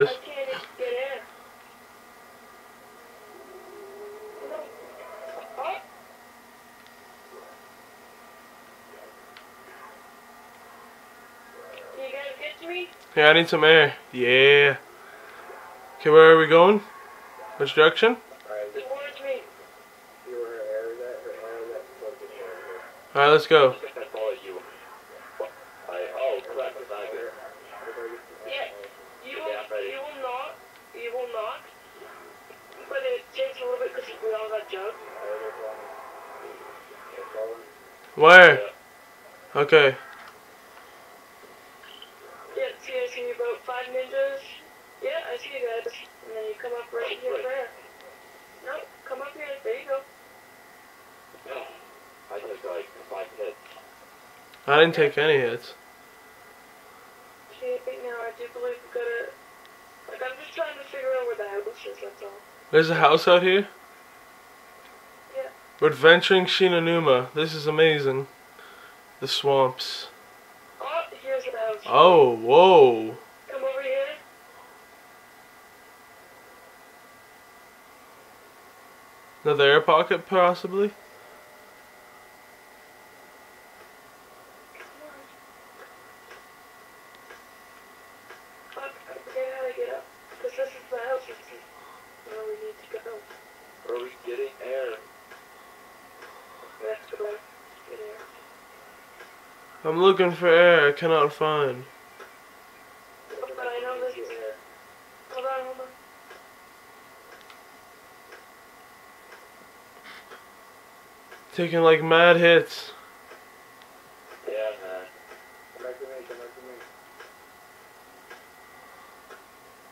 This. Hey, I need some air. Yeah. Okay, where are we going? Which direction? Alright, let's go. You will not, but it takes a little bit because we all got junk. Where? Okay. Yeah, see you about 5 minutes. Yeah, I see you guys. And then you come up right here there. No, come up here. There you go. No, I took like 5 hits. I didn't take any hits. Okay, now I do believe we got a... Like, I'm just trying to figure out where the house is, that's all. There's a house out here? Yeah. We're adventuring Shi No Numa. This is amazing. The swamps. Oh, here's the house. Oh, whoa. Come over here. Another air pocket, possibly? I'm looking for air, I cannot find. But I know this is air. Hold on. Taking like mad hits. Yeah, man. Come back to me.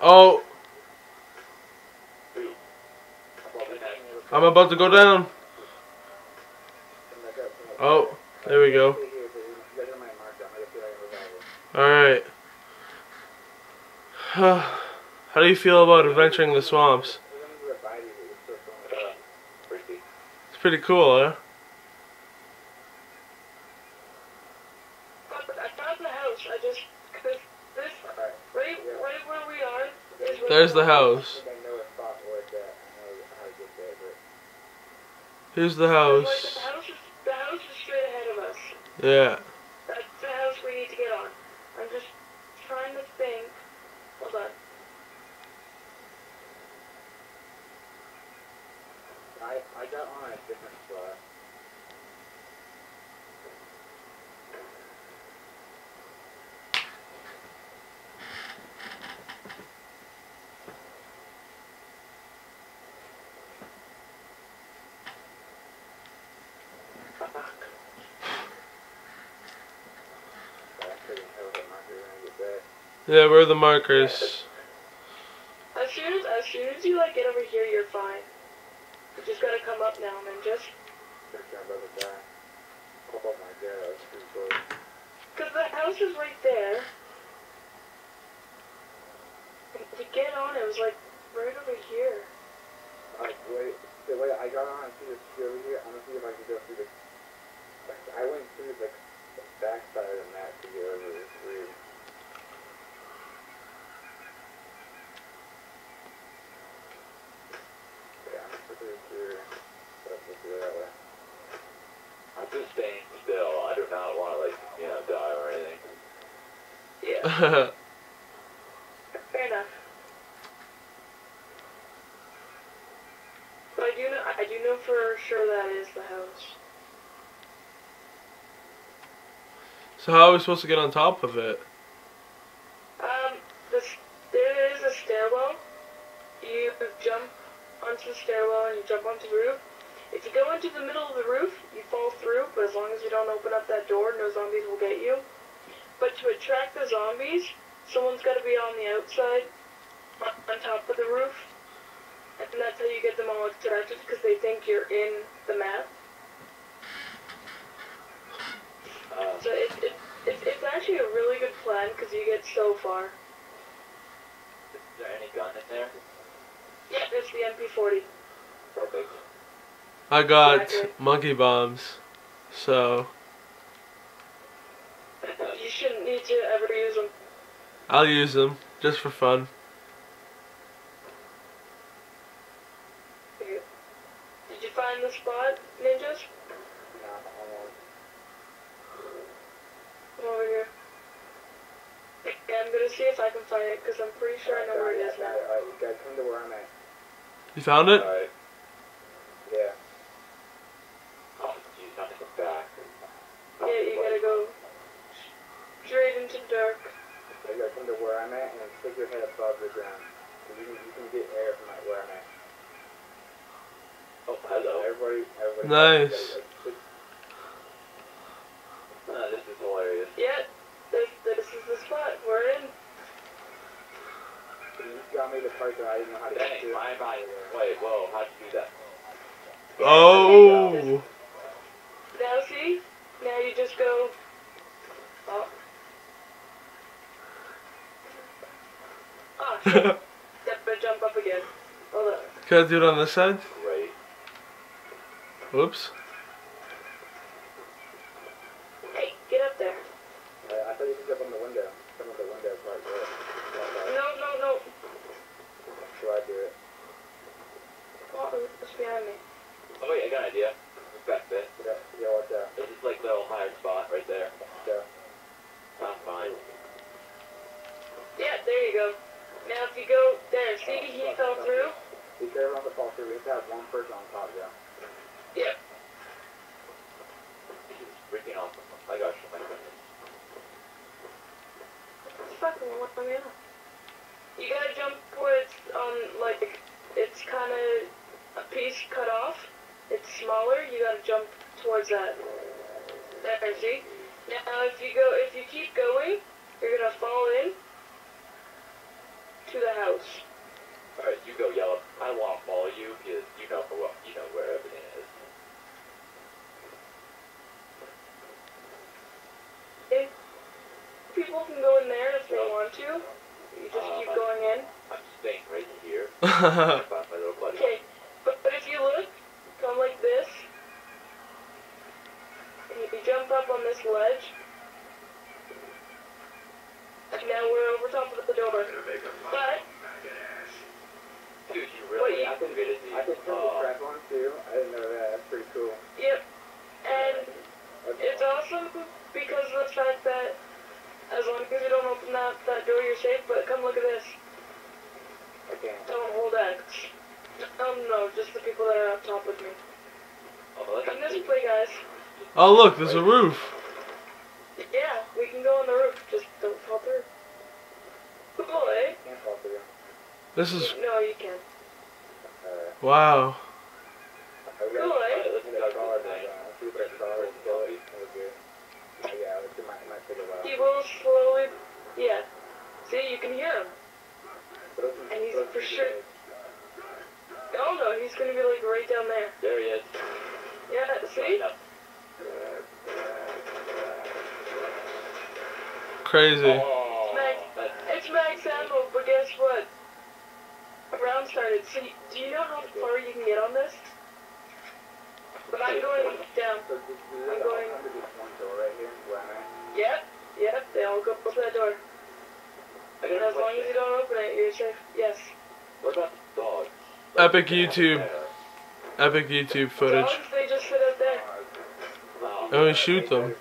Oh! I'm about to go down. Oh, there we go. Alright. How do you feel about adventuring the swamps? It's pretty cool, huh? I found the house. I just... This... Right where we are... There's the house. Here's the house. The house is straight ahead of us. Yeah. That's the house we need to get on. I'm just trying to think. Hold on. I got on a different spot. Yeah, where are the markers? As soon as you like get over here, you're fine. You just gotta come up now, man. Oh my god, that's pretty close. Cause the house is right there. To get on, it was like right over here. Wait, I got on. I see this tree over here. I'm gonna see if I can go through the. I went through the backside of the map to get over this tree. I'm just staying still. I do not want to, die or anything. Yeah. Fair enough. But I do know for sure that is the house. So how are we supposed to get on top of it? There is a stairwell. You jump onto the stairwell and you jump onto the roof. If you go into the middle of the roof, you fall through, but as long as you don't open up that door, no zombies will get you. But to attract the zombies, someone's got to be on the outside, on top of the roof, and that's how you get them all attracted, because they think you're in the map. So it's actually a really good plan, because you get so far. Is there any gun in there? Yeah, there's the MP40. Perfect. I got monkey bombs, so... You shouldn't need to ever use them. I'll use them, just for fun. so I can find it, because I'm pretty sure I know where it is now. Alright, you guys come to where I'm at. You found it? Alright. Yeah. Oh, geez, I took back. Yeah, you gotta go straight into the dark. So you gotta come to where I'm at and then stick your head above the ground. Because you can get air from like, where I'm at. Oh, hello. Everybody nice. This is hilarious. Yeah, this is the spot we're in. You just got me the part that I didn't know how to do. My body. Wait, whoa, how'd you do that? Oh! Now see? Now you just go up. Oh, shit. But jump up again. Hold on. Can I do it on this side? Right. Whoops. Okay, but if you look, come like this, and you jump up on this ledge, and now we're over top of the door. But, dude, you really have to get it. I can turn the crap on too, I didn't know that, that's pretty cool. Yep, and it's awesome because of the fact that as long as you don't open that door, you're safe, but come look at this. Okay. Don't hold X. No, just the people that are up top with me. And this way, guys. Oh, look, there's a roof. Yeah, we can go on the roof. Just don't fall through. Good boy. Can't fall through. This is. No, you can. Wow. Good boy. He will slowly. Yeah. See, you can hear him. And he's for sure. Oh no, he's gonna be like right down there. There he is. Yeah, see? Crazy. Oh, it's max ammo, but guess what? A round started. See, do you know how far you can get on this? But I'm going down. I'm going. Yep, they all go up to that door. And as long as you don't open it, you're safe. Yes. What about the dogs? Epic YouTube. Epic YouTube footage. Dogs, they just sit up there. And we shoot them.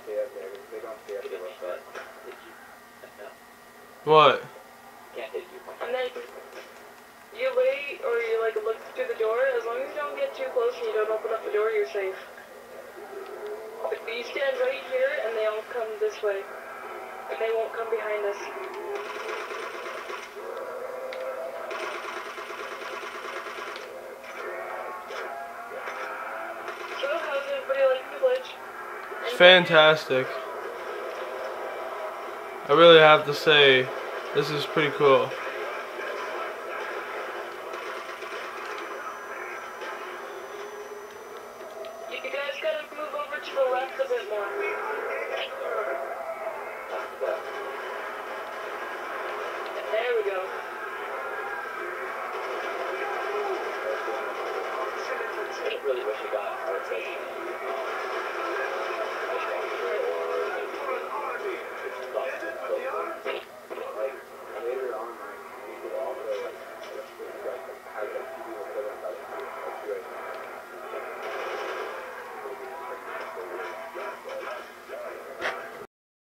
What? And then you wait or you like look through the door. As long as you don't get too close and you don't open up the door, you're safe. But you stand right here and they all come this way. And they won't come behind us. Fantastic. I really have to say, this is pretty cool. You guys gotta move over to the left a bit more. There we go. I really wish you got our attention.